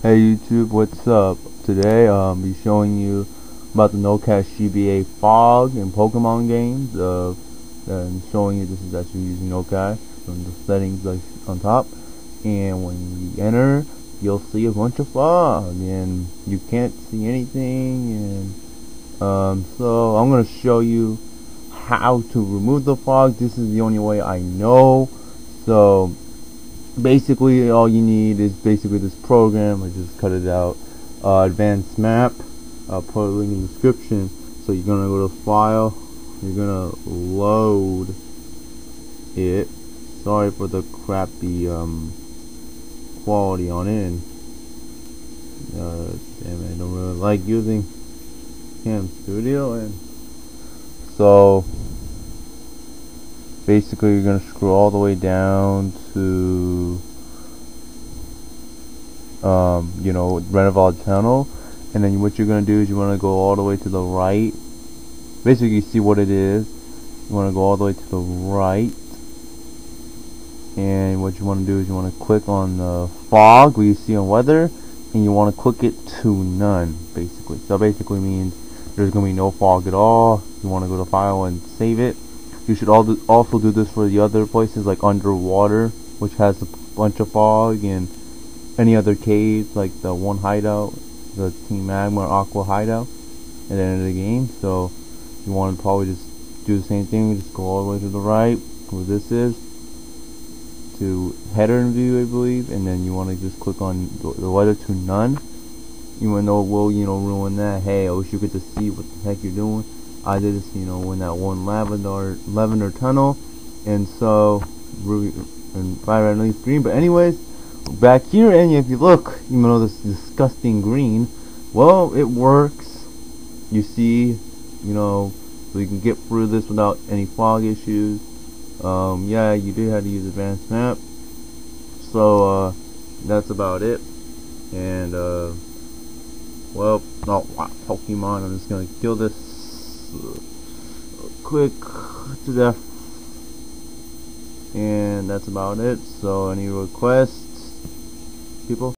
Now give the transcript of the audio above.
Hey YouTube, what's up? Today I'll be showing you about the nocash GBA fog in Pokemon games. And showing you this is actually using nocash from the settings like on top. And when you enter, you'll see a bunch of fog, and you can't see anything. And so I'm gonna show you how to remove the fog. This is the only way I know. So basically all you need is this program. I just cut it out, Advanced Map. I'll put a link in the description. So you're gonna go to File, you're gonna load it. Sorry for the crappy quality on it, and damn it, I don't really like using Cam Studio. And so basically you're going to scroll all the way down to you know, Renovald Channel, and then what you're going to do is you want to go all the way to the right. Basically you see what it is. You want to go all the way to the right, and what you want to do is you want to click on the fog where you see on weather, and you want to click it to none basically. So basically means there's going to be no fog at all. You want to go to File and save it. You should also do this for the other places like underwater, which has a bunch of fog, and any other caves like the one hideout, the Team Magma or Aqua hideout at the end of the game. So you want to probably just do the same thing, just go all the way to the right where this is, to header and view I believe, and then you want to just click on the weather to none. Even though it will, you know, ruin that. Hey, I wish you could just see what the heck you're doing. I did this, you know, in that one lavender tunnel, and so fire at least green. But anyways, back here, and if you look, you know, this disgusting green. Well, it works. You see, you know, so you can get through this without any fog issues. Yeah, you do have to use Advanced Map. So that's about it. And well, not Pokemon. I'm just gonna kill this. Quick to death, and that's about it. So any requests, people?